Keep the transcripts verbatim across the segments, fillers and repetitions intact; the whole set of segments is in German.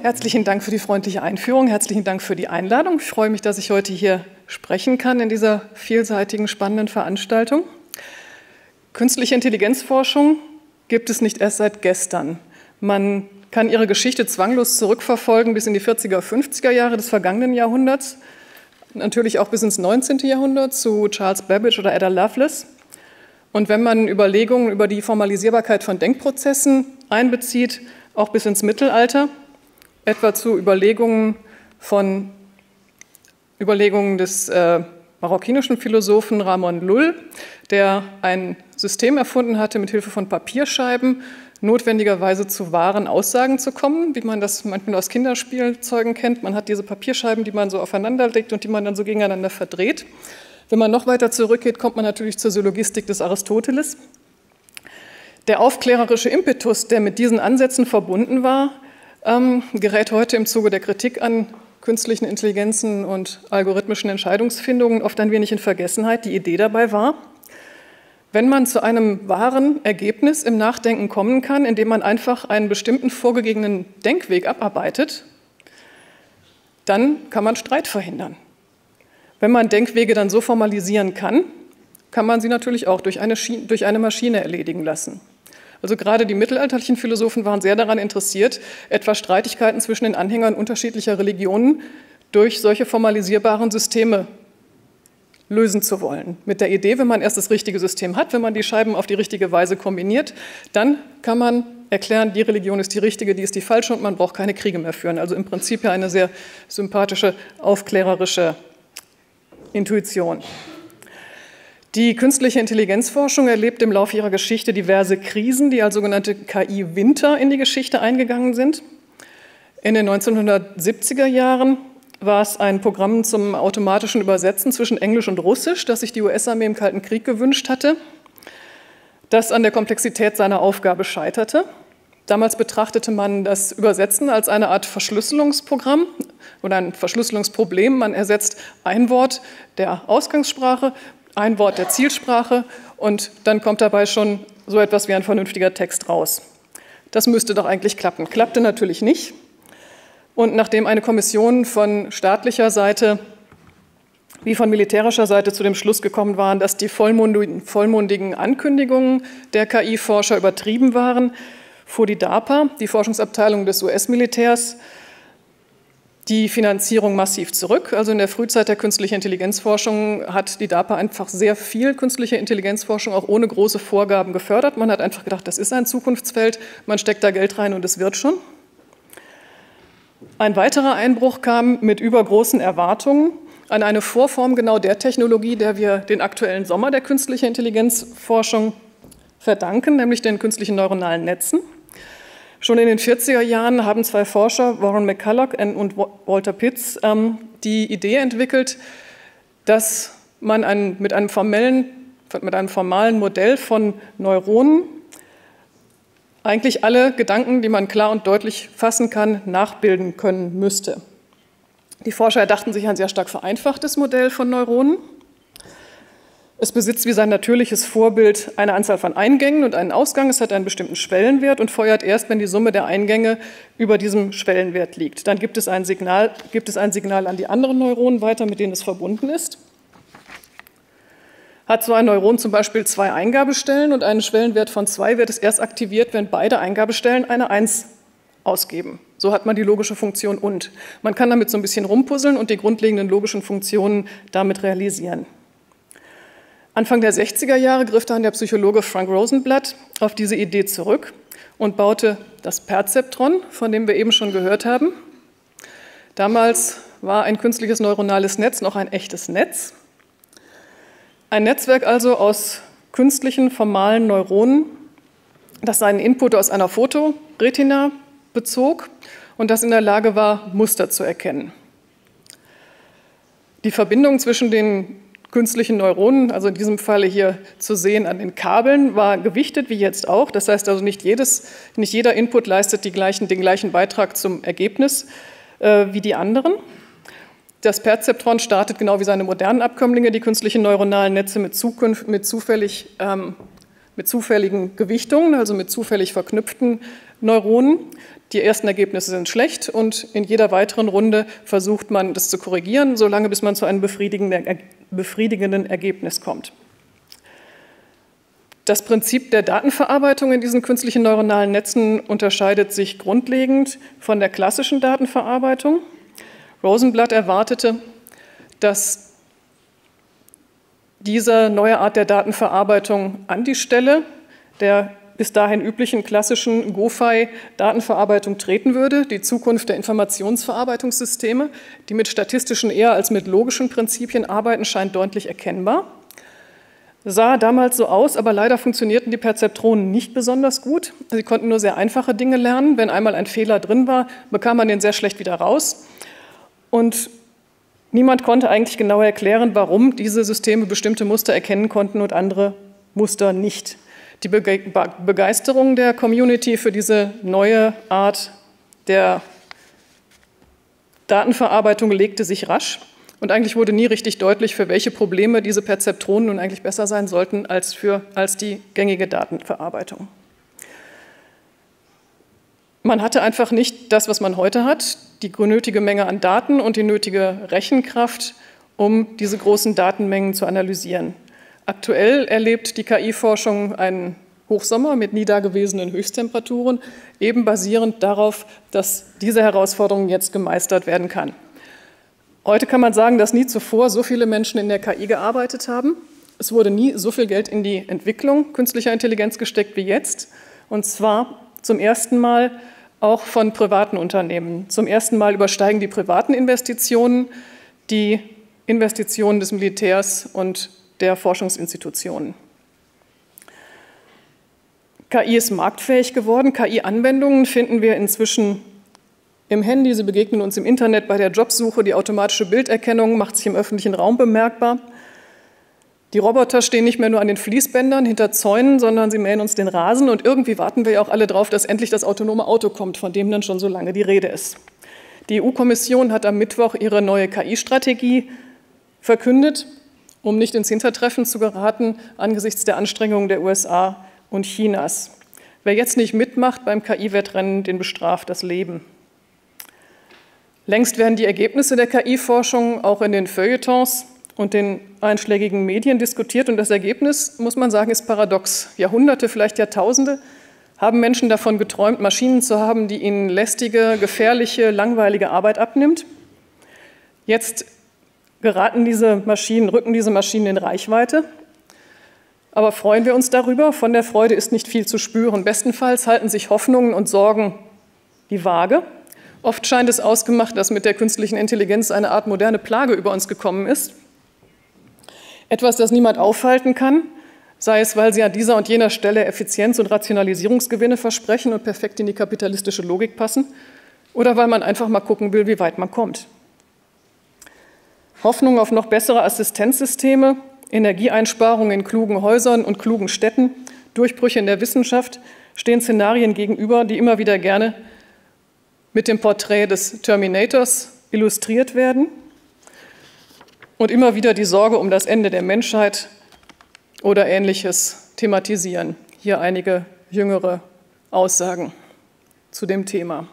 Herzlichen Dank für die freundliche Einführung, herzlichen Dank für die Einladung. Ich freue mich, dass ich heute hier sprechen kann in dieser vielseitigen, spannenden Veranstaltung. Künstliche Intelligenzforschung gibt es nicht erst seit gestern. Man kann ihre Geschichte zwanglos zurückverfolgen bis in die vierziger, fünfziger Jahre des vergangenen Jahrhunderts, natürlich auch bis ins neunzehnte Jahrhundert zu Charles Babbage oder Ada Lovelace. Und wenn man Überlegungen über die Formalisierbarkeit von Denkprozessen einbezieht, auch bis ins Mittelalter, etwa zu Überlegungen von Überlegungen des äh, marokkinischen Philosophen Ramon Lull, der ein System erfunden hatte, mit Hilfe von Papierscheiben notwendigerweise zu wahren Aussagen zu kommen, wie man das manchmal aus Kinderspielzeugen kennt. Man hat diese Papierscheiben, die man so aufeinander legt und die man dann so gegeneinander verdreht. Wenn man noch weiter zurückgeht, kommt man natürlich zur Syllogistik des Aristoteles. Der aufklärerische Impetus, der mit diesen Ansätzen verbunden war, ähm, gerät heute im Zuge der Kritik an künstlichen Intelligenzen und algorithmischen Entscheidungsfindungen oft ein wenig in Vergessenheit. Die Idee dabei war, wenn man zu einem wahren Ergebnis im Nachdenken kommen kann, indem man einfach einen bestimmten vorgegebenen Denkweg abarbeitet, dann kann man Streit verhindern. Wenn man Denkwege dann so formalisieren kann, kann man sie natürlich auch durch eine, Schi- durch eine Maschine erledigen lassen. Also gerade die mittelalterlichen Philosophen waren sehr daran interessiert, etwa Streitigkeiten zwischen den Anhängern unterschiedlicher Religionen durch solche formalisierbaren Systeme lösen zu wollen. Mit der Idee, wenn man erst das richtige System hat, wenn man die Scheiben auf die richtige Weise kombiniert, dann kann man erklären, die Religion ist die richtige, die ist die falsche und man braucht keine Kriege mehr führen. Also im Prinzip ja eine sehr sympathische, aufklärerische Intuition. Die künstliche Intelligenzforschung erlebt im Laufe ihrer Geschichte diverse Krisen, die als sogenannte K I-Winter in die Geschichte eingegangen sind. In den neunzehnhundertsiebziger Jahren war es ein Programm zum automatischen Übersetzen zwischen Englisch und Russisch, das sich die U S-Armee im Kalten Krieg gewünscht hatte, das an der Komplexität seiner Aufgabe scheiterte. Damals betrachtete man das Übersetzen als eine Art Verschlüsselungsprogramm oder ein Verschlüsselungsproblem. Man ersetzt ein Wort der Ausgangssprache, ein Wort der Zielsprache und dann kommt dabei schon so etwas wie ein vernünftiger Text raus. Das müsste doch eigentlich klappen. Klappte natürlich nicht. Und nachdem eine Kommission von staatlicher Seite wie von militärischer Seite zu dem Schluss gekommen waren, dass die vollmundigen Ankündigungen der K I-Forscher übertrieben waren, fuhr die DARPA, die Forschungsabteilung des U S-Militärs, die Finanzierung massiv zurück. Also in der Frühzeit der künstlichen Intelligenzforschung hat die DARPA einfach sehr viel künstliche Intelligenzforschung auch ohne große Vorgaben gefördert. Man hat einfach gedacht, das ist ein Zukunftsfeld, man steckt da Geld rein und es wird schon. Ein weiterer Einbruch kam mit übergroßen Erwartungen an eine Vorform genau der Technologie, der wir den aktuellen Sommer der künstlichen Intelligenzforschung verdanken, nämlich den künstlichen neuronalen Netzen. Schon in den vierziger Jahren haben zwei Forscher, Warren McCulloch und Walter Pitts, die Idee entwickelt, dass man ein, mit, einem formellen, mit einem formalen Modell von Neuronen eigentlich alle Gedanken, die man klar und deutlich fassen kann, nachbilden können müsste. Die Forscher erdachten sich ein sehr stark vereinfachtes Modell von Neuronen. Es besitzt wie sein natürliches Vorbild eine Anzahl von Eingängen und einen Ausgang. Es hat einen bestimmten Schwellenwert und feuert erst, wenn die Summe der Eingänge über diesem Schwellenwert liegt. Dann gibt es ein Signal, gibt es ein Signal an die anderen Neuronen weiter, mit denen es verbunden ist. Hat so ein Neuron zum Beispiel zwei Eingabestellen und einen Schwellenwert von zwei, wird es erst aktiviert, wenn beide Eingabestellen eine eins ausgeben. So hat man die logische Funktion und. Man kann damit so ein bisschen rumpuzzeln und die grundlegenden logischen Funktionen damit realisieren. Anfang der sechziger Jahre griff dann der Psychologe Frank Rosenblatt auf diese Idee zurück und baute das Perzeptron, von dem wir eben schon gehört haben. Damals war ein künstliches neuronales Netz noch ein echtes Netz. Ein Netzwerk also aus künstlichen, formalen Neuronen, das seinen Input aus einer Fotoretina bezog und das in der Lage war, Muster zu erkennen. Die Verbindung zwischen den künstlichen Neuronen, also in diesem Falle hier zu sehen an den Kabeln, war gewichtet, wie jetzt auch. Das heißt also, nicht, jedes, nicht jeder Input leistet die gleichen, den gleichen Beitrag zum Ergebnis äh, wie die anderen. Das Perzeptron startet genau wie seine modernen Abkömmlinge die künstlichen neuronalen Netze mit, Zukunft, mit, zufällig, ähm, mit zufälligen Gewichtungen, also mit zufällig verknüpften Neuronen. Die ersten Ergebnisse sind schlecht und in jeder weiteren Runde versucht man, das zu korrigieren, solange bis man zu einem befriedigenden Ergebnis kommt. Das Prinzip der Datenverarbeitung in diesen künstlichen neuronalen Netzen unterscheidet sich grundlegend von der klassischen Datenverarbeitung. Rosenblatt erwartete, dass diese neue Art der Datenverarbeitung an die Stelle der bis dahin üblichen klassischen GoFAI-Datenverarbeitung treten würde, die Zukunft der Informationsverarbeitungssysteme, die mit statistischen eher als mit logischen Prinzipien arbeiten, scheint deutlich erkennbar. Sah damals so aus, aber leider funktionierten die Perzeptronen nicht besonders gut. Sie konnten nur sehr einfache Dinge lernen. Wenn einmal ein Fehler drin war, bekam man den sehr schlecht wieder raus. Und niemand konnte eigentlich genau erklären, warum diese Systeme bestimmte Muster erkennen konnten und andere Muster nicht. Die Begeisterung der Community für diese neue Art der Datenverarbeitung legte sich rasch und eigentlich wurde nie richtig deutlich, für welche Probleme diese Perzeptronen nun eigentlich besser sein sollten als, für, als die gängige Datenverarbeitung. Man hatte einfach nicht das, was man heute hat, die nötige Menge an Daten und die nötige Rechenkraft, um diese großen Datenmengen zu analysieren. Aktuell erlebt die K I-Forschung einen Hochsommer mit nie dagewesenen Höchsttemperaturen, eben basierend darauf, dass diese Herausforderung jetzt gemeistert werden kann. Heute kann man sagen, dass nie zuvor so viele Menschen in der K I gearbeitet haben. Es wurde nie so viel Geld in die Entwicklung künstlicher Intelligenz gesteckt wie jetzt. Und zwar zum ersten Mal auch von privaten Unternehmen. Zum ersten Mal übersteigen die privaten Investitionen die Investitionen des Militärs und der Forschungsinstitutionen. K I ist marktfähig geworden. K I-Anwendungen finden wir inzwischen im Handy, sie begegnen uns im Internet bei der Jobsuche, die automatische Bilderkennung macht sich im öffentlichen Raum bemerkbar. Die Roboter stehen nicht mehr nur an den Fließbändern hinter Zäunen, sondern sie mähen uns den Rasen und irgendwie warten wir ja auch alle drauf, dass endlich das autonome Auto kommt, von dem dann schon so lange die Rede ist. Die E U-Kommission hat am Mittwoch ihre neue K I-Strategie verkündet, um nicht ins Hintertreffen zu geraten angesichts der Anstrengungen der U S A und Chinas. Wer jetzt nicht mitmacht beim K I-Wettrennen, den bestraft das Leben. Längst werden die Ergebnisse der K I-Forschung auch in den Feuilletons und den einschlägigen Medien diskutiert. Und das Ergebnis, muss man sagen, ist paradox. Jahrhunderte, vielleicht Jahrtausende haben Menschen davon geträumt, Maschinen zu haben, die ihnen lästige, gefährliche, langweilige Arbeit abnimmt. Jetzt geraten diese Maschinen, rücken diese Maschinen in Reichweite. Aber freuen wir uns darüber? Von der Freude ist nicht viel zu spüren. Bestenfalls halten sich Hoffnungen und Sorgen die Waage. Oft scheint es ausgemacht, dass mit der künstlichen Intelligenz eine Art moderne Plage über uns gekommen ist. Etwas, das niemand aufhalten kann, sei es, weil sie an dieser und jener Stelle Effizienz und Rationalisierungsgewinne versprechen und perfekt in die kapitalistische Logik passen, oder weil man einfach mal gucken will, wie weit man kommt. Hoffnung auf noch bessere Assistenzsysteme, Energieeinsparungen in klugen Häusern und klugen Städten, Durchbrüche in der Wissenschaft stehen Szenarien gegenüber, die immer wieder gerne mit dem Porträt des Terminators illustriert werden und immer wieder die Sorge um das Ende der Menschheit oder Ähnliches thematisieren. Hier einige jüngere Aussagen zu dem Thema.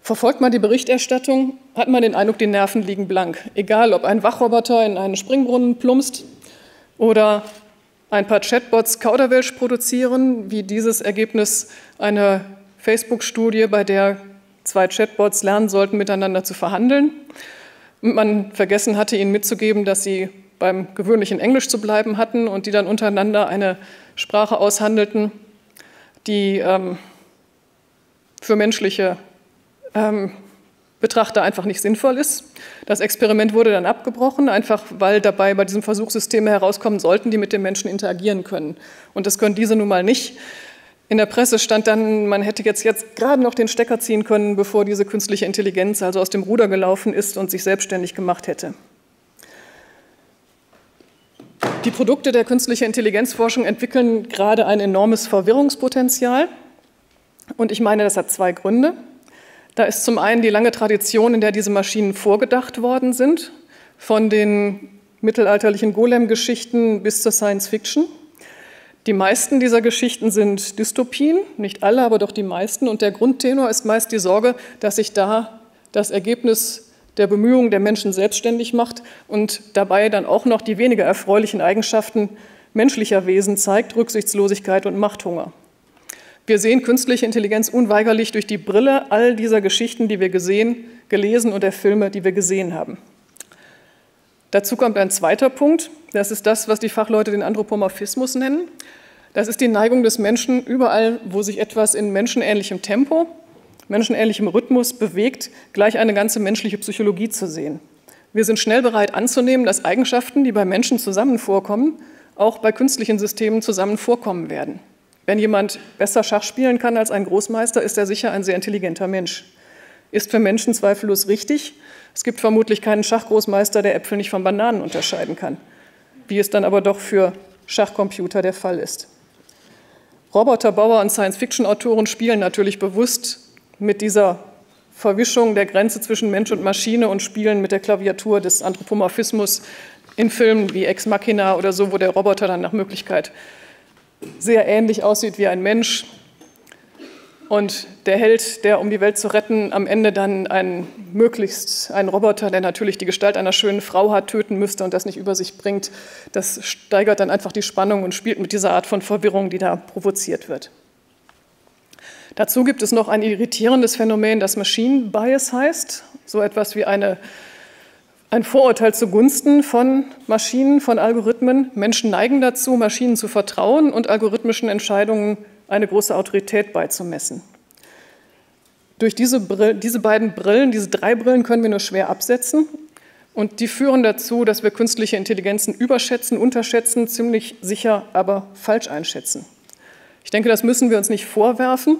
Verfolgt man die Berichterstattung, hat man den Eindruck, die Nerven liegen blank. Egal, ob ein Wachroboter in einen Springbrunnen plumpst oder ein paar Chatbots Kauderwelsch produzieren, wie dieses Ergebnis einer Facebook-Studie, bei der zwei Chatbots lernen sollten, miteinander zu verhandeln. Und man vergessen hatte, ihnen mitzugeben, dass sie beim gewöhnlichen Englisch zu bleiben hatten und die dann untereinander eine Sprache aushandelten, die ähm, für menschliche ähm, Betrachter einfach nicht sinnvoll ist. Das Experiment wurde dann abgebrochen, einfach weil dabei bei diesem Versuch Systeme herauskommen sollten, die mit den Menschen interagieren können. Und das können diese nun mal nicht. In der Presse stand dann, man hätte jetzt, jetzt gerade noch den Stecker ziehen können, bevor diese künstliche Intelligenz also aus dem Ruder gelaufen ist und sich selbstständig gemacht hätte. Die Produkte der künstlichen Intelligenzforschung entwickeln gerade ein enormes Verwirrungspotenzial. Und ich meine, das hat zwei Gründe. Da ist zum einen die lange Tradition, in der diese Maschinen vorgedacht worden sind, von den mittelalterlichen Golem-Geschichten bis zur Science-Fiction. Die meisten dieser Geschichten sind Dystopien, nicht alle, aber doch die meisten. Und der Grundtenor ist meist die Sorge, dass sich da das Ergebnis der Bemühungen der Menschen selbstständig macht und dabei dann auch noch die weniger erfreulichen Eigenschaften menschlicher Wesen zeigt, Rücksichtslosigkeit und Machthunger. Wir sehen künstliche Intelligenz unweigerlich durch die Brille all dieser Geschichten, die wir gesehen, gelesen und der Filme, die wir gesehen haben. Dazu kommt ein zweiter Punkt, das ist das, was die Fachleute den Anthropomorphismus nennen. Das ist die Neigung des Menschen, überall, wo sich etwas in menschenähnlichem Tempo, menschenähnlichem Rhythmus bewegt, gleich eine ganze menschliche Psychologie zu sehen. Wir sind schnell bereit anzunehmen, dass Eigenschaften, die bei Menschen zusammen vorkommen, auch bei künstlichen Systemen zusammen vorkommen werden. Wenn jemand besser Schach spielen kann als ein Großmeister, ist er sicher ein sehr intelligenter Mensch. Ist für Menschen zweifellos richtig. Es gibt vermutlich keinen Schachgroßmeister, der Äpfel nicht von Bananen unterscheiden kann, wie es dann aber doch für Schachcomputer der Fall ist. Roboterbauer und Science-Fiction-Autoren spielen natürlich bewusst mit dieser Verwischung der Grenze zwischen Mensch und Maschine und spielen mit der Klaviatur des Anthropomorphismus in Filmen wie Ex Machina oder so, wo der Roboter dann nach Möglichkeit sehr ähnlich aussieht wie ein Mensch und der Held, der um die Welt zu retten, am Ende dann einen, möglichst einen Roboter, der natürlich die Gestalt einer schönen Frau hat, töten müsste und das nicht über sich bringt, das steigert dann einfach die Spannung und spielt mit dieser Art von Verwirrung, die da provoziert wird. Dazu gibt es noch ein irritierendes Phänomen, das Machine Bias heißt, so etwas wie eine Ein Vorurteil zugunsten von Maschinen, von Algorithmen. Menschen neigen dazu, Maschinen zu vertrauen und algorithmischen Entscheidungen eine große Autorität beizumessen. Durch diese, Brill, diese beiden Brillen, diese drei Brillen können wir nur schwer absetzen. Und die führen dazu, dass wir künstliche Intelligenzen überschätzen, unterschätzen, ziemlich sicher, aber falsch einschätzen. Ich denke, das müssen wir uns nicht vorwerfen,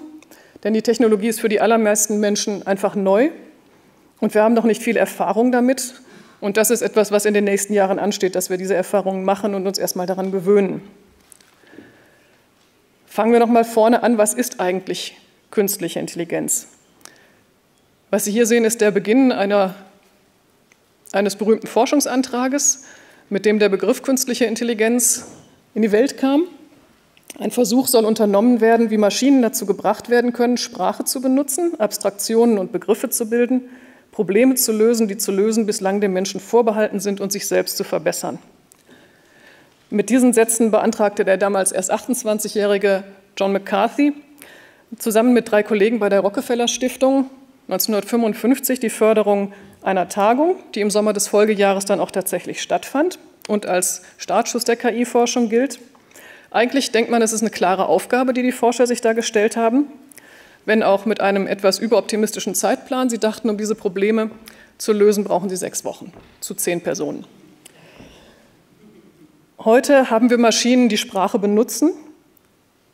denn die Technologie ist für die allermeisten Menschen einfach neu. Und wir haben noch nicht viel Erfahrung damit. Und das ist etwas, was in den nächsten Jahren ansteht, dass wir diese Erfahrungen machen und uns erstmal daran gewöhnen. Fangen wir noch mal vorne an, was ist eigentlich künstliche Intelligenz? Was Sie hier sehen, ist der Beginn einer, eines berühmten Forschungsantrages, mit dem der Begriff künstliche Intelligenz in die Welt kam. Ein Versuch soll unternommen werden, wie Maschinen dazu gebracht werden können, Sprache zu benutzen, Abstraktionen und Begriffe zu bilden, Probleme zu lösen, die zu lösen bislang den Menschen vorbehalten sind und sich selbst zu verbessern. Mit diesen Sätzen beantragte der damals erst achtundzwanzigjährige John McCarthy zusammen mit drei Kollegen bei der Rockefeller Stiftung neunzehnhundertfünfundfünfzig die Förderung einer Tagung, die im Sommer des Folgejahres dann auch tatsächlich stattfand und als Startschuss der K I-Forschung gilt. Eigentlich denkt man, es ist eine klare Aufgabe, die die Forscher sich da gestellt haben, wenn auch mit einem etwas überoptimistischen Zeitplan. Sie dachten, um diese Probleme zu lösen, brauchen sie sechs Wochen zu zehn Personen. Heute haben wir Maschinen, die Sprache benutzen,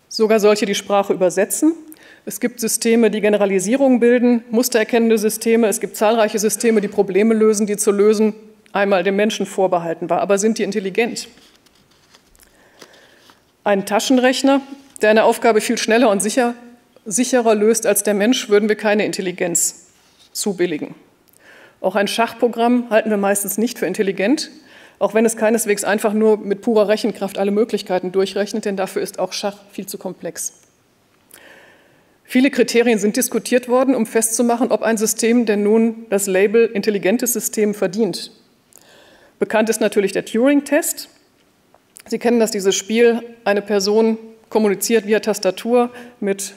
sogar solche, die Sprache übersetzen. Es gibt Systeme, die Generalisierungen bilden, mustererkennende Systeme. Es gibt zahlreiche Systeme, die Probleme lösen, die zu lösen einmal dem Menschen vorbehalten war. Aber sind die intelligent? Ein Taschenrechner, der eine Aufgabe viel schneller und sicher sicherer löst als der Mensch, würden wir keine Intelligenz zubilligen. Auch ein Schachprogramm halten wir meistens nicht für intelligent, auch wenn es keineswegs einfach nur mit purer Rechenkraft alle Möglichkeiten durchrechnet, denn dafür ist auch Schach viel zu komplex. Viele Kriterien sind diskutiert worden, um festzumachen, ob ein System denn nun das Label intelligentes System verdient. Bekannt ist natürlich der Turing-Test. Sie kennen das, dieses Spiel, eine Person kommuniziert via Tastatur mit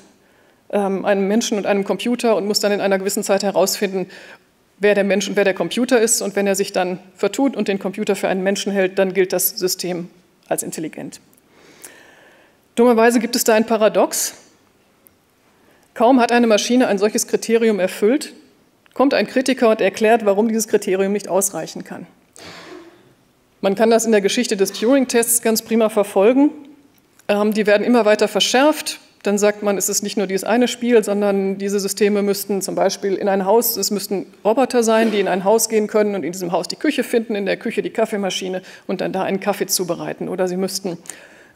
einem Menschen und einem Computer und muss dann in einer gewissen Zeit herausfinden, wer der Mensch und wer der Computer ist. Und wenn er sich dann vertut und den Computer für einen Menschen hält, dann gilt das System als intelligent. Dummerweise gibt es da ein Paradox. Kaum hat eine Maschine ein solches Kriterium erfüllt, kommt ein Kritiker und erklärt, warum dieses Kriterium nicht ausreichen kann. Man kann das in der Geschichte des Turing-Tests ganz prima verfolgen. Die werden immer weiter verschärft. Dann sagt man, es ist nicht nur dieses eine Spiel, sondern diese Systeme müssten zum Beispiel in ein Haus, es müssten Roboter sein, die in ein Haus gehen können und in diesem Haus die Küche finden, in der Küche die Kaffeemaschine und dann da einen Kaffee zubereiten. Oder sie müssten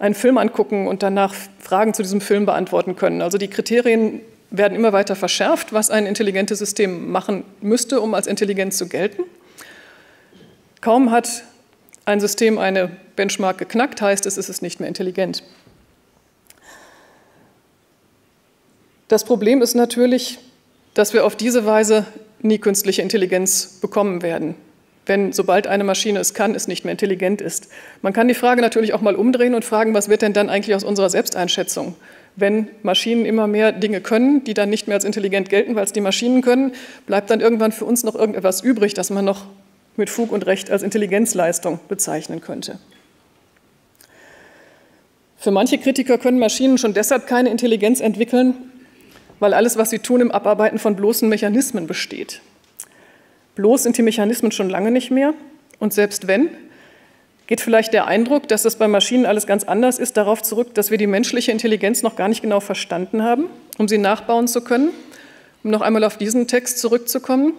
einen Film angucken und danach Fragen zu diesem Film beantworten können. Also die Kriterien werden immer weiter verschärft, was ein intelligentes System machen müsste, um als intelligent zu gelten. Kaum hat ein System eine Benchmark geknackt, heißt es, es ist nicht mehr intelligent. Das Problem ist natürlich, dass wir auf diese Weise nie künstliche Intelligenz bekommen werden, wenn sobald eine Maschine es kann, es nicht mehr intelligent ist. Man kann die Frage natürlich auch mal umdrehen und fragen, was wird denn dann eigentlich aus unserer Selbsteinschätzung, wenn Maschinen immer mehr Dinge können, die dann nicht mehr als intelligent gelten, weil es die Maschinen können, bleibt dann irgendwann für uns noch irgendetwas übrig, das man noch mit Fug und Recht als Intelligenzleistung bezeichnen könnte. Für manche Kritiker können Maschinen schon deshalb keine Intelligenz entwickeln, weil alles, was sie tun, im Abarbeiten von bloßen Mechanismen besteht. Bloß sind die Mechanismen schon lange nicht mehr. Und selbst wenn, geht vielleicht der Eindruck, dass das bei Maschinen alles ganz anders ist, darauf zurück, dass wir die menschliche Intelligenz noch gar nicht genau verstanden haben, um sie nachbauen zu können. Um noch einmal auf diesen Text zurückzukommen,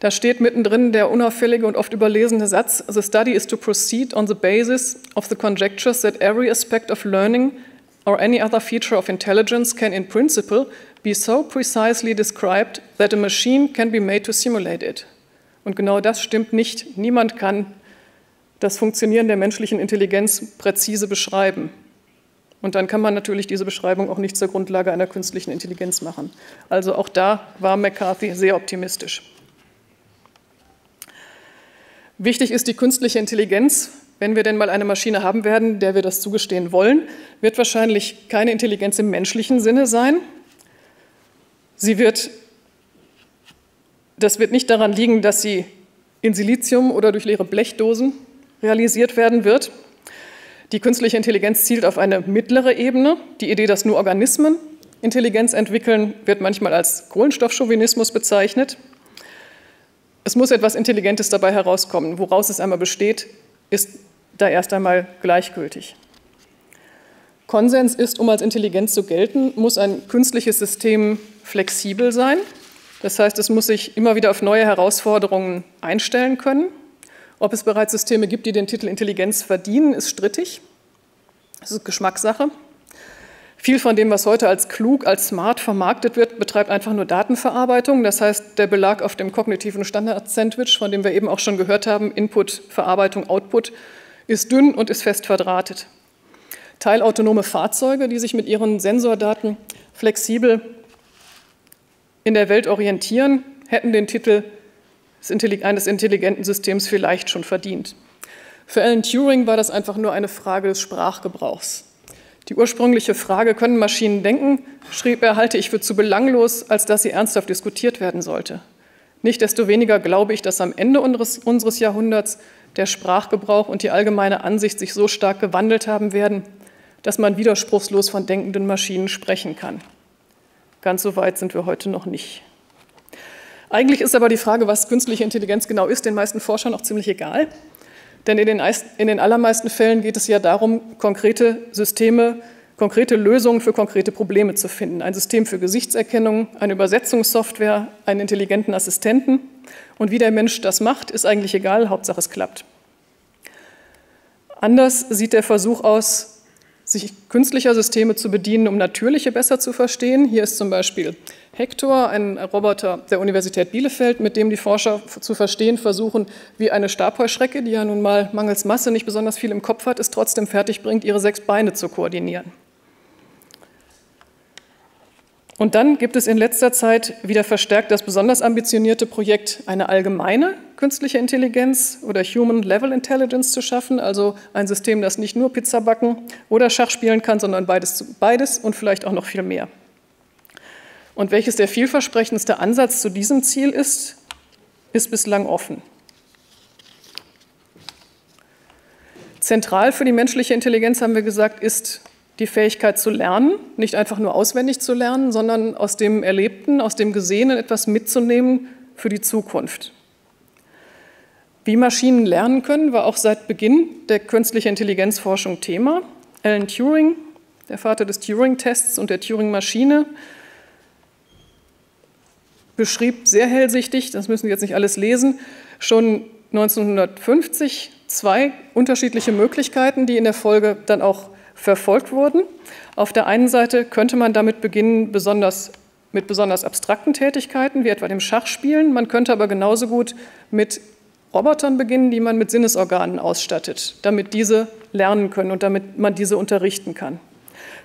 da steht mittendrin der unauffällige und oft überlesene Satz, "The study is to proceed on the basis of the conjectures that every aspect of learning or any other feature of intelligence can in principle be so precisely described that a machine can be made to simulate it." Und genau das stimmt nicht. Niemand kann das Funktionieren der menschlichen Intelligenz präzise beschreiben. Und dann kann man natürlich diese Beschreibung auch nicht zur Grundlage einer künstlichen Intelligenz machen. Also auch da war McCarthy sehr optimistisch. Wichtig ist die künstliche Intelligenz. Wenn wir denn mal eine Maschine haben werden, der wir das zugestehen wollen, wird wahrscheinlich keine Intelligenz im menschlichen Sinne sein. Sie wird, das wird nicht daran liegen, dass sie in Silizium oder durch leere Blechdosen realisiert werden wird. Die künstliche Intelligenz zielt auf eine mittlere Ebene. Die Idee, dass nur Organismen Intelligenz entwickeln, wird manchmal als Kohlenstoffchauvinismus bezeichnet. Es muss etwas Intelligentes dabei herauskommen. Woraus es einmal besteht, ist da erst einmal gleichgültig. Konsens ist, um als intelligent zu gelten, muss ein künstliches System flexibel sein. Das heißt, es muss sich immer wieder auf neue Herausforderungen einstellen können. Ob es bereits Systeme gibt, die den Titel Intelligenz verdienen, ist strittig. Das ist Geschmackssache. Viel von dem, was heute als klug, als smart vermarktet wird, betreibt einfach nur Datenverarbeitung. Das heißt, der Belag auf dem kognitiven Standard-Sandwich, von dem wir eben auch schon gehört haben, Input, Verarbeitung, Output, ist dünn und ist fest verdrahtet. Teilautonome Fahrzeuge, die sich mit ihren Sensordaten flexibel in der Welt orientieren, hätten den Titel eines intelligenten Systems vielleicht schon verdient. Für Alan Turing war das einfach nur eine Frage des Sprachgebrauchs. Die ursprüngliche Frage, können Maschinen denken, schrieb er, halte ich für zu belanglos, als dass sie ernsthaft diskutiert werden sollte. Nichtsdestoweniger glaube ich, dass am Ende unseres, unseres Jahrhunderts der Sprachgebrauch und die allgemeine Ansicht sich so stark gewandelt haben werden, dass man widerspruchslos von denkenden Maschinen sprechen kann. Ganz so weit sind wir heute noch nicht. Eigentlich ist aber die Frage, was künstliche Intelligenz genau ist, den meisten Forschern auch ziemlich egal. Denn in den, in den allermeisten Fällen geht es ja darum, konkrete Systeme, konkrete Lösungen für konkrete Probleme zu finden. Ein System für Gesichtserkennung, eine Übersetzungssoftware, einen intelligenten Assistenten. Und wie der Mensch das macht, ist eigentlich egal, Hauptsache es klappt. Anders sieht der Versuch aus, sich künstlicher Systeme zu bedienen, um natürliche besser zu verstehen. Hier ist zum Beispiel Hector, ein Roboter der Universität Bielefeld, mit dem die Forscher zu verstehen versuchen, wie eine Stabheuschrecke, die ja nun mal mangels Masse nicht besonders viel im Kopf hat, es trotzdem fertigbringt, ihre sechs Beine zu koordinieren. Und dann gibt es in letzter Zeit wieder verstärkt das besonders ambitionierte Projekt, eine allgemeine künstliche Intelligenz oder Human Level Intelligence zu schaffen, also ein System, das nicht nur Pizza backen oder Schach spielen kann, sondern beides, beides und vielleicht auch noch viel mehr. Und welches der vielversprechendste Ansatz zu diesem Ziel ist, ist bislang offen. Zentral für die menschliche Intelligenz, haben wir gesagt, ist die Fähigkeit zu lernen, nicht einfach nur auswendig zu lernen, sondern aus dem Erlebten, aus dem Gesehenen etwas mitzunehmen für die Zukunft. Wie Maschinen lernen können, war auch seit Beginn der künstlichen Intelligenzforschung Thema. Alan Turing, der Vater des Turing-Tests und der Turing-Maschine, beschrieb sehr hellsichtig, das müssen wir jetzt nicht alles lesen, schon neunzehnhundertfünfzig zwei unterschiedliche Möglichkeiten, die in der Folge dann auch verfolgt wurden. Auf der einen Seite könnte man damit beginnen, besonders, mit besonders abstrakten Tätigkeiten, wie etwa dem Schachspielen. Man könnte aber genauso gut mit Robotern beginnen, die man mit Sinnesorganen ausstattet, damit diese lernen können und damit man diese unterrichten kann.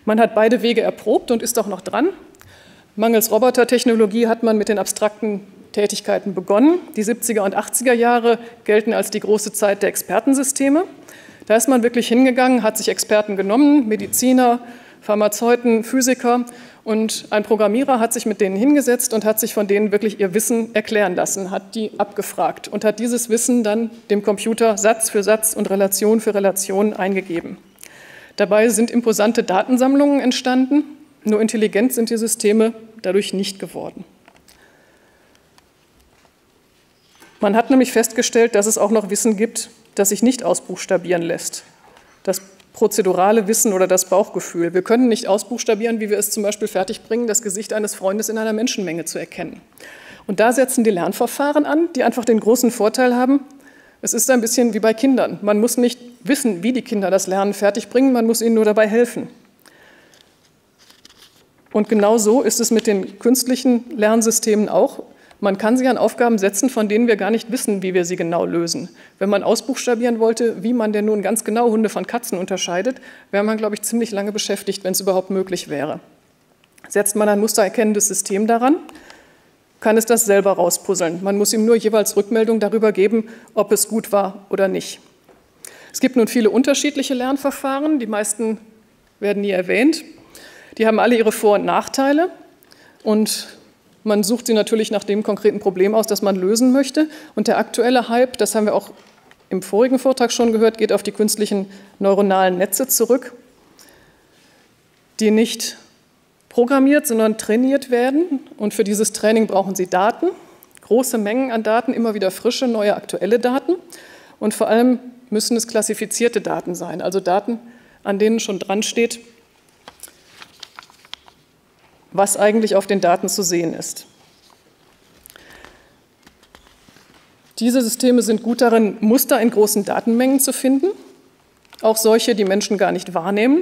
Man hat beide Wege erprobt und ist auch noch dran. Mangels Robotertechnologie hat man mit den abstrakten Tätigkeiten begonnen. Die siebziger und achtziger Jahre gelten als die große Zeit der Expertensysteme. Da ist man wirklich hingegangen, hat sich Experten genommen, Mediziner, Pharmazeuten, Physiker, und ein Programmierer hat sich mit denen hingesetzt und hat sich von denen wirklich ihr Wissen erklären lassen, hat die abgefragt und hat dieses Wissen dann dem Computer Satz für Satz und Relation für Relation eingegeben. Dabei sind imposante Datensammlungen entstanden, nur intelligent sind die Systeme dadurch nicht geworden. Man hat nämlich festgestellt, dass es auch noch Wissen gibt, das sich nicht ausbuchstabieren lässt. Das prozedurale Wissen oder das Bauchgefühl. Wir können nicht ausbuchstabieren, wie wir es zum Beispiel fertigbringen, das Gesicht eines Freundes in einer Menschenmenge zu erkennen. Und da setzen die Lernverfahren an, die einfach den großen Vorteil haben, es ist ein bisschen wie bei Kindern. Man muss nicht wissen, wie die Kinder das Lernen fertigbringen, man muss ihnen nur dabei helfen. Und genau so ist es mit den künstlichen Lernsystemen auch. Man kann sie an Aufgaben setzen, von denen wir gar nicht wissen, wie wir sie genau lösen. Wenn man ausbuchstabieren wollte, wie man denn nun ganz genau Hunde von Katzen unterscheidet, wäre man, glaube ich, ziemlich lange beschäftigt, wenn es überhaupt möglich wäre. Setzt man ein mustererkennendes System daran, kann es das selber rauspuzzeln. Man muss ihm nur jeweils Rückmeldung darüber geben, ob es gut war oder nicht. Es gibt nun viele unterschiedliche Lernverfahren, die meisten werden nie erwähnt. Die haben alle ihre Vor- und Nachteile und man sucht sie natürlich nach dem konkreten Problem aus, das man lösen möchte. Und der aktuelle Hype, das haben wir auch im vorigen Vortrag schon gehört, geht auf die künstlichen neuronalen Netze zurück, die nicht programmiert, sondern trainiert werden. Und für dieses Training brauchen sie Daten, große Mengen an Daten, immer wieder frische, neue, aktuelle Daten. Und vor allem müssen es klassifizierte Daten sein, also Daten, an denen schon dran steht, was eigentlich auf den Daten zu sehen ist. Diese Systeme sind gut darin, Muster in großen Datenmengen zu finden, auch solche, die Menschen gar nicht wahrnehmen.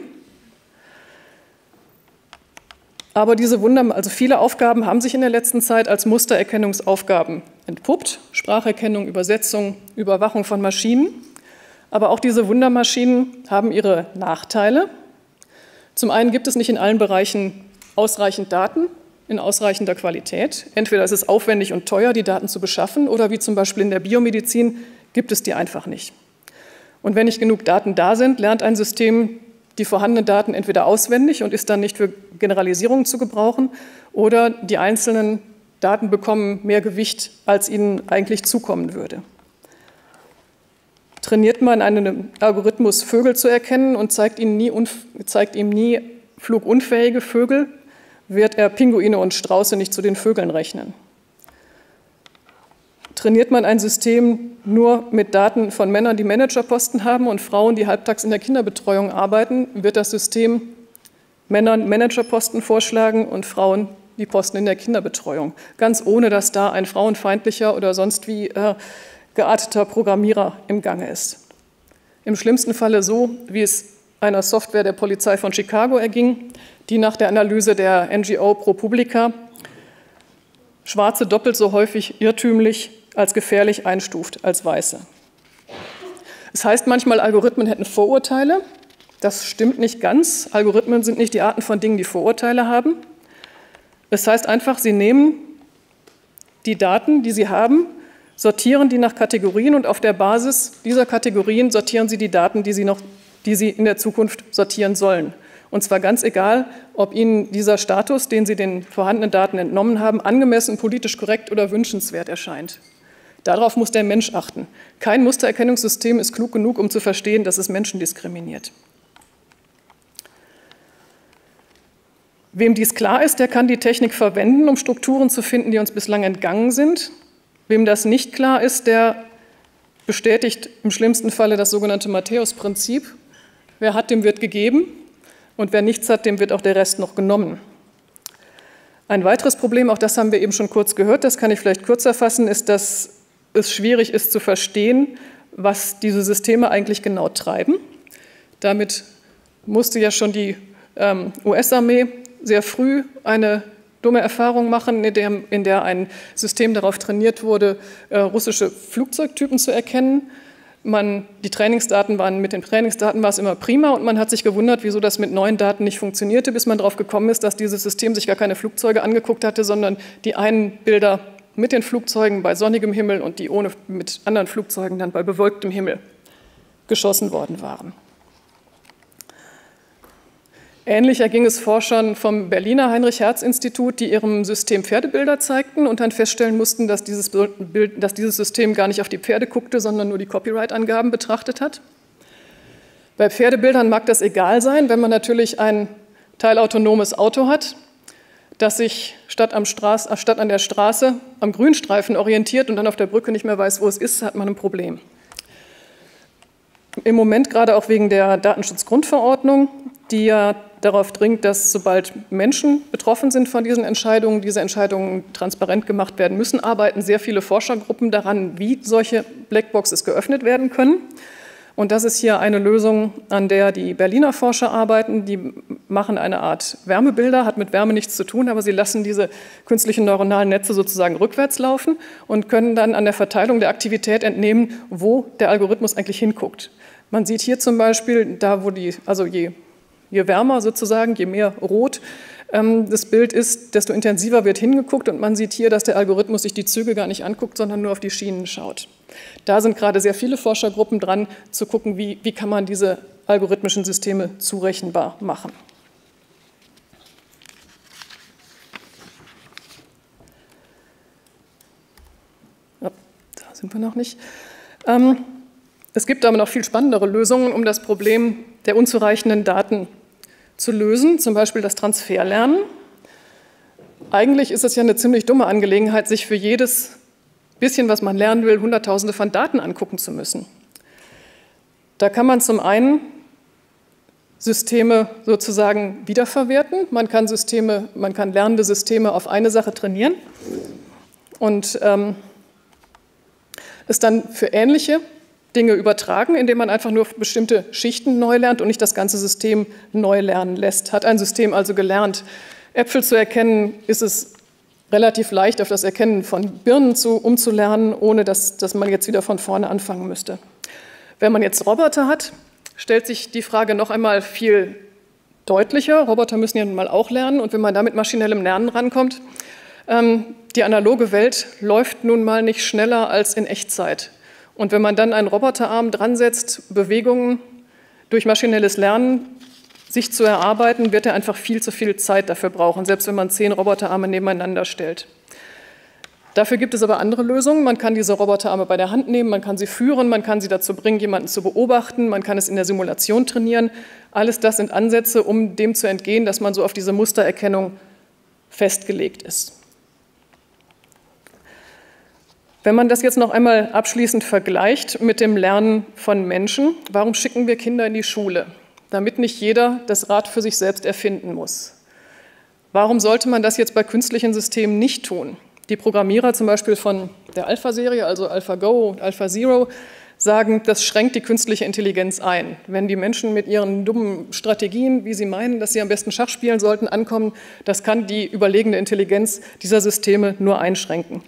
Aber diese Wunder, also viele Aufgaben haben sich in der letzten Zeit als Mustererkennungsaufgaben entpuppt, Spracherkennung, Übersetzung, Überwachung von Maschinen. Aber auch diese Wundermaschinen haben ihre Nachteile. Zum einen gibt es nicht in allen Bereichen ausreichend Daten in ausreichender Qualität. Entweder ist es aufwendig und teuer, die Daten zu beschaffen, oder wie zum Beispiel in der Biomedizin gibt es die einfach nicht. Und wenn nicht genug Daten da sind, lernt ein System die vorhandenen Daten entweder auswendig und ist dann nicht für Generalisierungen zu gebrauchen, oder die einzelnen Daten bekommen mehr Gewicht, als ihnen eigentlich zukommen würde. Trainiert man einen Algorithmus, Vögel zu erkennen, und zeigt ihm nie, zeigt ihm nie flugunfähige Vögel, wird er Pinguine und Strauße nicht zu den Vögeln rechnen. Trainiert man ein System nur mit Daten von Männern, die Managerposten haben, und Frauen, die halbtags in der Kinderbetreuung arbeiten, wird das System Männern Managerposten vorschlagen und Frauen die Posten in der Kinderbetreuung. Ganz ohne, dass da ein frauenfeindlicher oder sonst wie äh, gearteter Programmierer im Gange ist. Im schlimmsten Falle so, wie es einer Software der Polizei von Chicago erging, die nach der Analyse der N G O ProPublica Schwarze doppelt so häufig irrtümlich als gefährlich einstuft als Weiße. Es heißt manchmal, Algorithmen hätten Vorurteile. Das stimmt nicht ganz. Algorithmen sind nicht die Arten von Dingen, die Vorurteile haben. Es heißt einfach, sie nehmen die Daten, die sie haben, sortieren die nach Kategorien und auf der Basis dieser Kategorien sortieren sie die Daten, die sie noch die sie in der Zukunft sortieren sollen. Und zwar ganz egal, ob Ihnen dieser Status, den Sie den vorhandenen Daten entnommen haben, angemessen, politisch korrekt oder wünschenswert erscheint. Darauf muss der Mensch achten. Kein Mustererkennungssystem ist klug genug, um zu verstehen, dass es Menschen diskriminiert. Wem dies klar ist, der kann die Technik verwenden, um Strukturen zu finden, die uns bislang entgangen sind. Wem das nicht klar ist, der bestätigt im schlimmsten Falle das sogenannte Matthäus-Prinzip. Wer hat, dem wird gegeben, und wer nichts hat, dem wird auch der Rest noch genommen. Ein weiteres Problem, auch das haben wir eben schon kurz gehört, das kann ich vielleicht kürzer fassen, ist, dass es schwierig ist zu verstehen, was diese Systeme eigentlich genau treiben. Damit musste ja schon die ähm, U S-Armee sehr früh eine dumme Erfahrung machen, in der, in der ein System darauf trainiert wurde, äh, russische Flugzeugtypen zu erkennen. Man, die Trainingsdaten waren, mit den Trainingsdaten war es immer prima und man hat sich gewundert, wieso das mit neuen Daten nicht funktionierte, bis man darauf gekommen ist, dass dieses System sich gar keine Flugzeuge angeguckt hatte, sondern die einen Bilder mit den Flugzeugen bei sonnigem Himmel und die ohne mit anderen Flugzeugen dann bei bewölktem Himmel geschossen worden waren. Ähnlich erging es Forschern vom Berliner Heinrich-Hertz-Institut, die ihrem System Pferdebilder zeigten und dann feststellen mussten, dass dieses, Bild, dass dieses System gar nicht auf die Pferde guckte, sondern nur die Copyright-Angaben betrachtet hat. Bei Pferdebildern mag das egal sein, wenn man natürlich ein teilautonomes Auto hat, das sich statt, am Straß, statt an der Straße am Grünstreifen orientiert und dann auf der Brücke nicht mehr weiß, wo es ist, hat man ein Problem. Im Moment gerade auch wegen der Datenschutzgrundverordnung, die ja darauf dringt, dass sobald Menschen betroffen sind von diesen Entscheidungen, diese Entscheidungen transparent gemacht werden müssen, arbeiten sehr viele Forschergruppen daran, wie solche Blackboxes geöffnet werden können. Und das ist hier eine Lösung, an der die Berliner Forscher arbeiten. Die machen eine Art Wärmebilder, hat mit Wärme nichts zu tun, aber sie lassen diese künstlichen neuronalen Netze sozusagen rückwärts laufen und können dann an der Verteilung der Aktivität entnehmen, wo der Algorithmus eigentlich hinguckt. Man sieht hier zum Beispiel, da wo die, also je Je wärmer sozusagen, je mehr rot ähm, das Bild ist, desto intensiver wird hingeguckt und man sieht hier, dass der Algorithmus sich die Züge gar nicht anguckt, sondern nur auf die Schienen schaut. Da sind gerade sehr viele Forschergruppen dran, zu gucken, wie, wie kann man diese algorithmischen Systeme zurechenbar machen. Da sind wir noch nicht. Ähm, es gibt aber noch viel spannendere Lösungen, um das Problem der unzureichenden Daten zu lösen, zum Beispiel das Transferlernen. Eigentlich ist es ja eine ziemlich dumme Angelegenheit, sich für jedes bisschen, was man lernen will, Hunderttausende von Daten angucken zu müssen. Da kann man zum einen Systeme sozusagen wiederverwerten. Man kann, Systeme, man kann lernende Systeme auf eine Sache trainieren und ähm, es dann für ähnliche Dinge übertragen, indem man einfach nur bestimmte Schichten neu lernt und nicht das ganze System neu lernen lässt. Hat ein System also gelernt, Äpfel zu erkennen, ist es relativ leicht, auf das Erkennen von Birnen zu, umzulernen, ohne dass, dass man jetzt wieder von vorne anfangen müsste. Wenn man jetzt Roboter hat, stellt sich die Frage noch einmal viel deutlicher. Roboter müssen ja nun mal auch lernen und wenn man da mit maschinellem Lernen rankommt, ähm, die analoge Welt läuft nun mal nicht schneller als in Echtzeit. Und wenn man dann einen Roboterarm dran setzt, Bewegungen durch maschinelles Lernen sich zu erarbeiten, wird er einfach viel zu viel Zeit dafür brauchen, selbst wenn man zehn Roboterarme nebeneinander stellt. Dafür gibt es aber andere Lösungen. Man kann diese Roboterarme bei der Hand nehmen, man kann sie führen, man kann sie dazu bringen, jemanden zu beobachten, man kann es in der Simulation trainieren. Alles das sind Ansätze, um dem zu entgehen, dass man so auf diese Mustererkennung festgelegt ist. Wenn man das jetzt noch einmal abschließend vergleicht mit dem Lernen von Menschen, warum schicken wir Kinder in die Schule? Damit nicht jeder das Rad für sich selbst erfinden muss. Warum sollte man das jetzt bei künstlichen Systemen nicht tun? Die Programmierer zum Beispiel von der Alpha-Serie, also AlphaGo und AlphaZero, sagen, das schränkt die künstliche Intelligenz ein. Wenn die Menschen mit ihren dummen Strategien, wie sie meinen, dass sie am besten Schach spielen sollten, ankommen, das kann die überlegene Intelligenz dieser Systeme nur einschränken.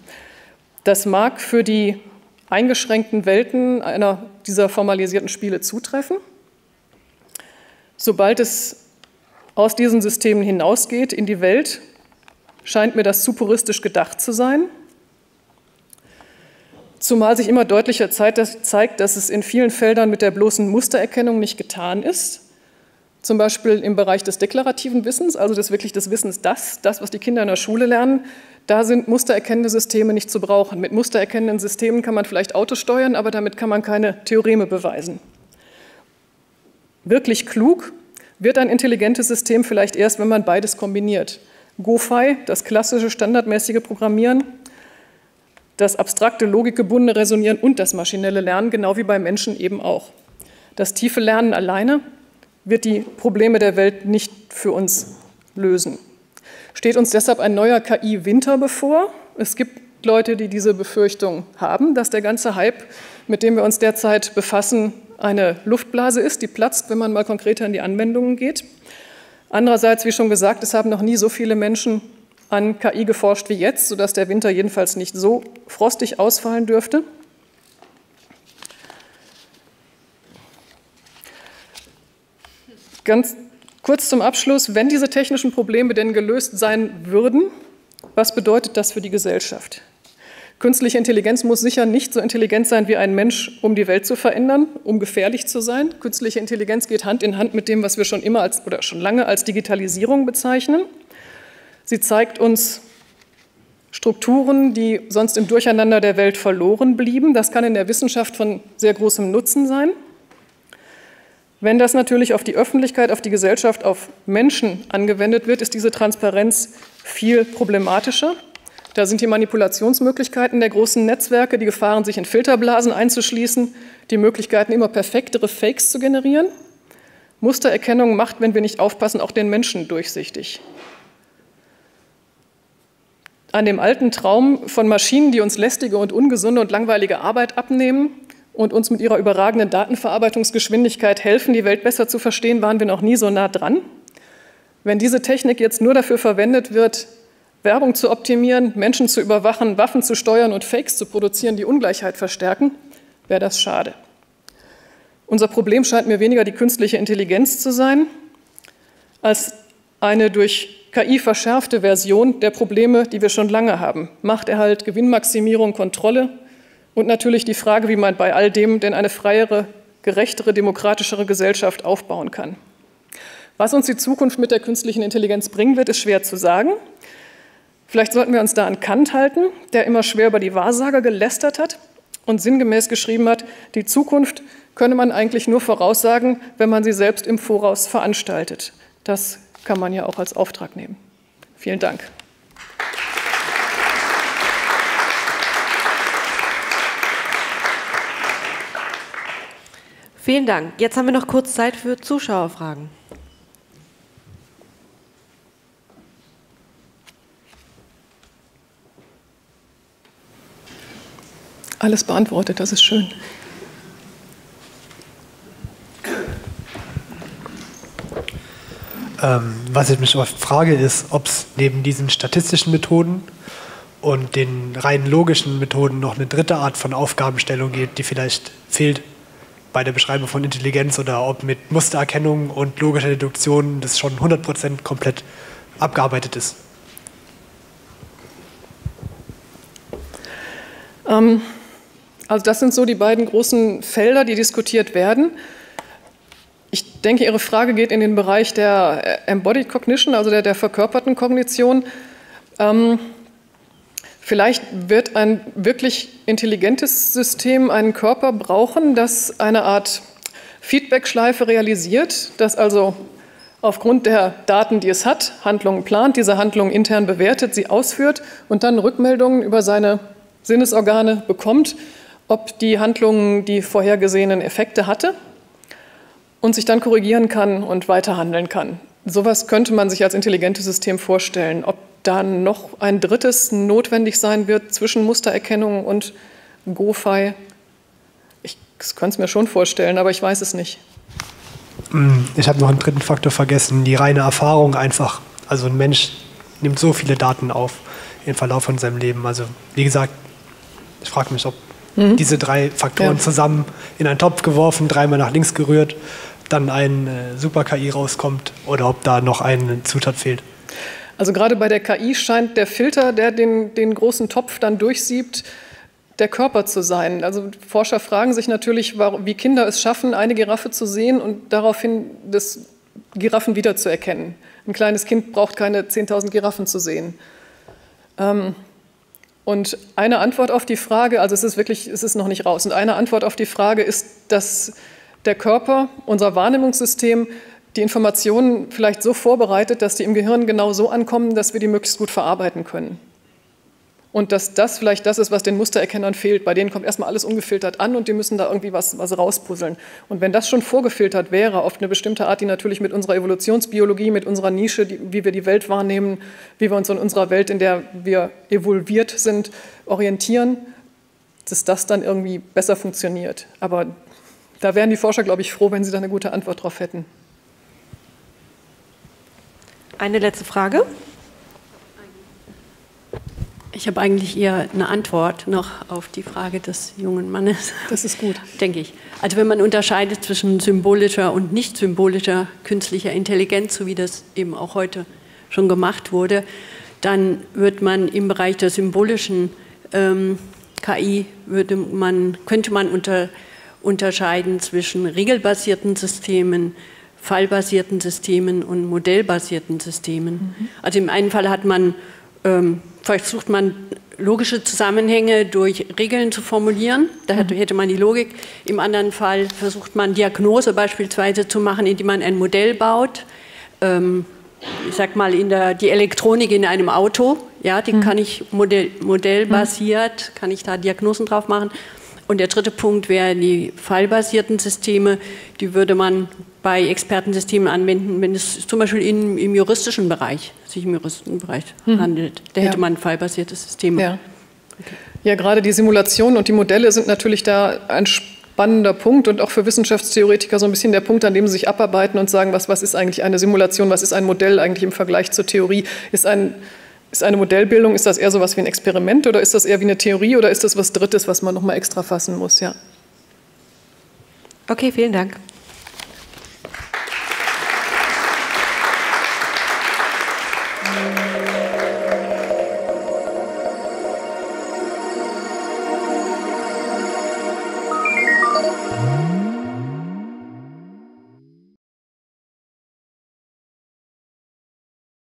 Das mag für die eingeschränkten Welten einer dieser formalisierten Spiele zutreffen. Sobald es aus diesen Systemen hinausgeht in die Welt, scheint mir das zu puristisch gedacht zu sein. Zumal sich immer deutlicher zeigt, dass es in vielen Feldern mit der bloßen Mustererkennung nicht getan ist. Zum Beispiel im Bereich des deklarativen Wissens, also des wirklich des Wissens, das, das, was die Kinder in der Schule lernen, da sind mustererkennende Systeme nicht zu brauchen. Mit mustererkennenden Systemen kann man vielleicht Autos steuern, aber damit kann man keine Theoreme beweisen. Wirklich klug wird ein intelligentes System vielleicht erst, wenn man beides kombiniert. GoFi, das klassische standardmäßige Programmieren, das abstrakte, logikgebundene Resonieren und das maschinelle Lernen, genau wie bei Menschen eben auch. Das tiefe Lernen alleine wird die Probleme der Welt nicht für uns lösen. Steht uns deshalb ein neuer K I-Winter bevor? Es gibt Leute, die diese Befürchtung haben, dass der ganze Hype, mit dem wir uns derzeit befassen, eine Luftblase ist, die platzt, wenn man mal konkreter in die Anwendungen geht. Andererseits, wie schon gesagt, es haben noch nie so viele Menschen an K I geforscht wie jetzt, sodass der Winter jedenfalls nicht so frostig ausfallen dürfte. Ganz kurz zum Abschluss, wenn diese technischen Probleme denn gelöst sein würden, was bedeutet das für die Gesellschaft? Künstliche Intelligenz muss sicher nicht so intelligent sein wie ein Mensch, um die Welt zu verändern, um gefährlich zu sein. Künstliche Intelligenz geht Hand in Hand mit dem, was wir schon immer als, oder schon lange als Digitalisierung bezeichnen. Sie zeigt uns Strukturen, die sonst im Durcheinander der Welt verloren blieben. Das kann in der Wissenschaft von sehr großem Nutzen sein. Wenn das natürlich auf die Öffentlichkeit, auf die Gesellschaft, auf Menschen angewendet wird, ist diese Transparenz viel problematischer. Da sind die Manipulationsmöglichkeiten der großen Netzwerke, die Gefahren, sich in Filterblasen einzuschließen, die Möglichkeiten, immer perfektere Fakes zu generieren. Mustererkennung macht, wenn wir nicht aufpassen, auch den Menschen durchsichtig. An dem alten Traum von Maschinen, die uns lästige und ungesunde und langweilige Arbeit abnehmen und uns mit ihrer überragenden Datenverarbeitungsgeschwindigkeit helfen, die Welt besser zu verstehen, waren wir noch nie so nah dran. Wenn diese Technik jetzt nur dafür verwendet wird, Werbung zu optimieren, Menschen zu überwachen, Waffen zu steuern und Fakes zu produzieren, die Ungleichheit verstärken, wäre das schade. Unser Problem scheint mir weniger die künstliche Intelligenz zu sein, als eine durch K I verschärfte Version der Probleme, die wir schon lange haben. Machterhalt, Gewinnmaximierung, Kontrolle und natürlich die Frage, wie man bei all dem denn eine freiere, gerechtere, demokratischere Gesellschaft aufbauen kann. Was uns die Zukunft mit der künstlichen Intelligenz bringen wird, ist schwer zu sagen. Vielleicht sollten wir uns da an Kant halten, der immer schwer über die Wahrsager gelästert hat und sinngemäß geschrieben hat, die Zukunft könne man eigentlich nur voraussagen, wenn man sie selbst im Voraus veranstaltet. Das kann man ja auch als Auftrag nehmen. Vielen Dank. Vielen Dank. Jetzt haben wir noch kurz Zeit für Zuschauerfragen. Alles beantwortet, das ist schön. Ähm, was ich mich oft frage, ist, ob es neben diesen statistischen Methoden und den rein logischen Methoden noch eine dritte Art von Aufgabenstellung gibt, die vielleicht fehlt bei der Beschreibung von Intelligenz, oder ob mit Mustererkennung und logischer Deduktion das schon hundert Prozent komplett abgearbeitet ist. Ähm. Also das sind so die beiden großen Felder, die diskutiert werden. Ich denke, Ihre Frage geht in den Bereich der Embodied Cognition, also der, der verkörperten Kognition. Ähm, vielleicht wird ein wirklich intelligentes System einen Körper brauchen, das eine Art Feedback-Schleife realisiert, das also aufgrund der Daten, die es hat, Handlungen plant, diese Handlungen intern bewertet, sie ausführt und dann Rückmeldungen über seine Sinnesorgane bekommt, ob die Handlung die vorhergesehenen Effekte hatte und sich dann korrigieren kann und weiter handeln kann. Sowas könnte man sich als intelligentes System vorstellen. Ob da noch ein drittes notwendig sein wird zwischen Mustererkennung und GoFi, ich könnte es mir schon vorstellen, aber ich weiß es nicht. Ich habe noch einen dritten Faktor vergessen, die reine Erfahrung einfach. Also ein Mensch nimmt so viele Daten auf im Verlauf von seinem Leben. Also wie gesagt, ich frage mich, ob Mhm. diese drei Faktoren ja. zusammen in einen Topf geworfen, dreimal nach links gerührt, dann ein äh, Super-K I rauskommt oder ob da noch eine Zutat fehlt. Also gerade bei der K I scheint der Filter, der den, den großen Topf dann durchsiebt, der Körper zu sein. Also Forscher fragen sich natürlich, warum, wie Kinder es schaffen, eine Giraffe zu sehen und daraufhin das Giraffen wiederzuerkennen. Ein kleines Kind braucht keine zehntausend Giraffen zu sehen. Ähm, Und eine Antwort auf die Frage, also es ist wirklich, es ist noch nicht raus, und eine Antwort auf die Frage ist, dass der Körper, unser Wahrnehmungssystem, die Informationen vielleicht so vorbereitet, dass die im Gehirn genau so ankommen, dass wir die möglichst gut verarbeiten können. Und dass das vielleicht das ist, was den Mustererkennern fehlt. Bei denen kommt erstmal alles ungefiltert an und die müssen da irgendwie was, was rauspuzzeln. Und wenn das schon vorgefiltert wäre, auf eine bestimmte Art, die natürlich mit unserer Evolutionsbiologie, mit unserer Nische, die, wie wir die Welt wahrnehmen, wie wir uns in unserer Welt, in der wir evolviert sind, orientieren, dass das dann irgendwie besser funktioniert. Aber da wären die Forscher, glaube ich, froh, wenn sie da eine gute Antwort drauf hätten. Eine letzte Frage. Ich habe eigentlich eher eine Antwort noch auf die Frage des jungen Mannes. Das ist gut. Denke ich. Also wenn man unterscheidet zwischen symbolischer und nicht symbolischer künstlicher Intelligenz, so wie das eben auch heute schon gemacht wurde, dann wird man im Bereich der symbolischen ähm, K I, würde man, könnte man unter, unterscheiden zwischen regelbasierten Systemen, fallbasierten Systemen und modellbasierten Systemen. Mhm. Also im einen Fall hat man ähm, versucht man logische Zusammenhänge durch Regeln zu formulieren, da hätte man die Logik. Im anderen Fall versucht man Diagnose beispielsweise zu machen, indem man ein Modell baut. Ähm, ich sag mal, in der, die Elektronik in einem Auto, ja, die kann ich modell, modellbasiert, kann ich da Diagnosen drauf machen. Und der dritte Punkt wären die fallbasierten Systeme, die würde man bei Expertensystemen anwenden, wenn es zum Beispiel in, im juristischen Bereich, sich im juristischen Bereich hm. handelt. Da hätte ja. man fallbasierte Systeme. Ja. Okay. Ja, gerade die Simulationen und die Modelle sind natürlich da ein spannender Punkt und auch für Wissenschaftstheoretiker so ein bisschen der Punkt, an dem sie sich abarbeiten und sagen, was, was ist eigentlich eine Simulation, was ist ein Modell eigentlich im Vergleich zur Theorie, ist ein... Ist eine Modellbildung, ist das eher so etwas wie ein Experiment oder ist das eher wie eine Theorie oder ist das was Drittes, was man nochmal extra fassen muss? Ja. Okay, vielen Dank.